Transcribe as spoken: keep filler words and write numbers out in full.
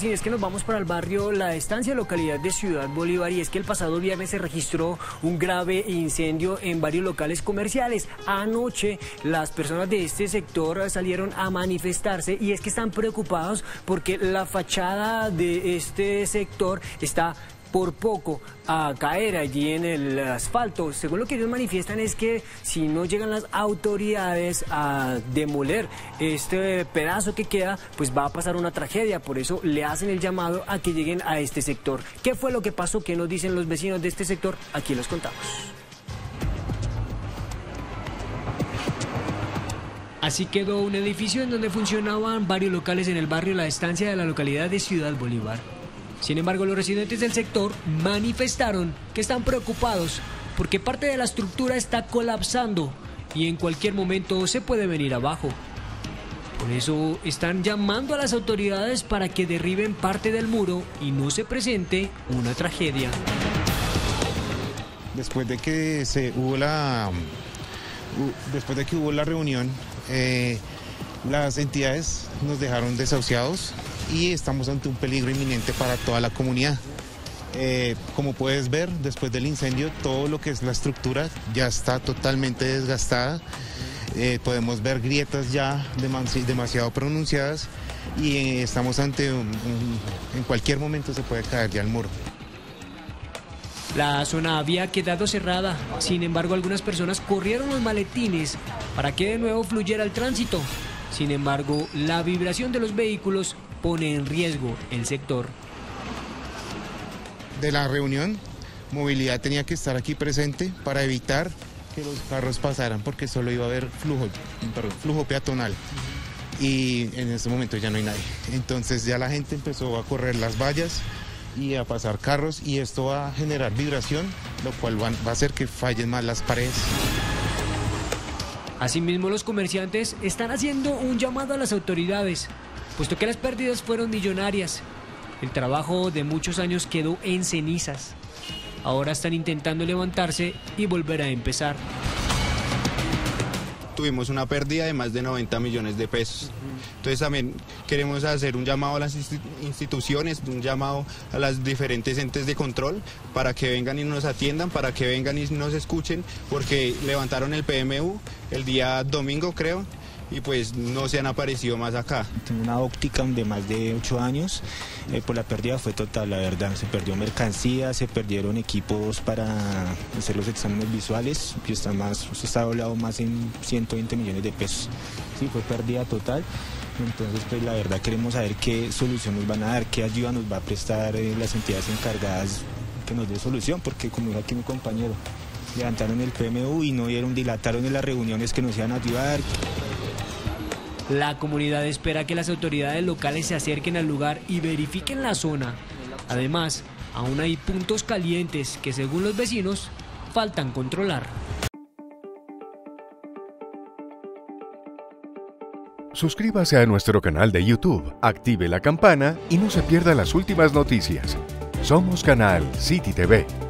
Sí, es que nos vamos para el barrio La Estancia, localidad de Ciudad Bolívar, y es que el pasado viernes se registró un grave incendio en varios locales comerciales. Anoche las personas de este sector salieron a manifestarse y es que están preocupados porque la fachada de este sector está por poco a caer allí en el asfalto. Según lo que ellos manifiestan es que si no llegan las autoridades a demoler este pedazo que queda, pues va a pasar una tragedia. Por eso le hacen el llamado a que lleguen a este sector. ¿Qué fue lo que pasó? ¿Qué nos dicen los vecinos de este sector? Aquí los contamos. Así quedó un edificio en donde funcionaban varios locales en el barrio La Estancia de la localidad de Ciudad Bolívar. Sin embargo, los residentes del sector manifestaron que están preocupados porque parte de la estructura está colapsando y en cualquier momento se puede venir abajo. Por eso están llamando a las autoridades para que derriben parte del muro y no se presente una tragedia. Después de que se hubo la, después de que hubo la reunión, eh, las entidades nos dejaron desahuciados y estamos ante un peligro inminente para toda la comunidad. Eh, como puedes ver, después del incendio, todo lo que es la estructura ya está totalmente desgastada. Eh, podemos ver grietas ya demasiado pronunciadas y eh, estamos ante un, un, en cualquier momento se puede caer ya el muro. La zona había quedado cerrada, sin embargo algunas personas corrieron los maletines para que de nuevo fluyera el tránsito. Sin embargo, la vibración de los vehículos pone en riesgo el sector. De la reunión, movilidad tenía que estar aquí presente para evitar que los carros pasaran porque solo iba a haber flujo, perdón, flujo peatonal y en este momento ya no hay nadie. Entonces ya la gente empezó a correr las vallas y a pasar carros y esto va a generar vibración, lo cual va a hacer que fallen más las paredes. Asimismo, los comerciantes están haciendo un llamado a las autoridades, puesto que las pérdidas fueron millonarias. El trabajo de muchos años quedó en cenizas. Ahora están intentando levantarse y volver a empezar. Tuvimos una pérdida de más de noventa millones de pesos. Entonces también queremos hacer un llamado a las instituciones, un llamado a las diferentes entes de control para que vengan y nos atiendan, para que vengan y nos escuchen, porque levantaron el P M U el día domingo, creo, y pues no se han aparecido más acá. Tengo una óptica de más de ocho años, eh, por la pérdida fue total, la verdad. Se perdió mercancía, se perdieron equipos para hacer los exámenes visuales, y está más, se está hablado más en ciento veinte millones de pesos. Sí, fue pérdida total. Entonces, pues la verdad queremos saber qué solución nos van a dar, qué ayuda nos va a prestar eh, las entidades encargadas que nos dé solución, porque como dijo aquí mi compañero, levantaron el P M U y no vieron, dilataron en las reuniones que nos iban a ayudar. La comunidad espera que las autoridades locales se acerquen al lugar y verifiquen la zona. Además, aún hay puntos calientes que, según los vecinos, faltan controlar. Suscríbase a nuestro canal de YouTube, active la campana y no se pierda las últimas noticias. Somos Canal City T V.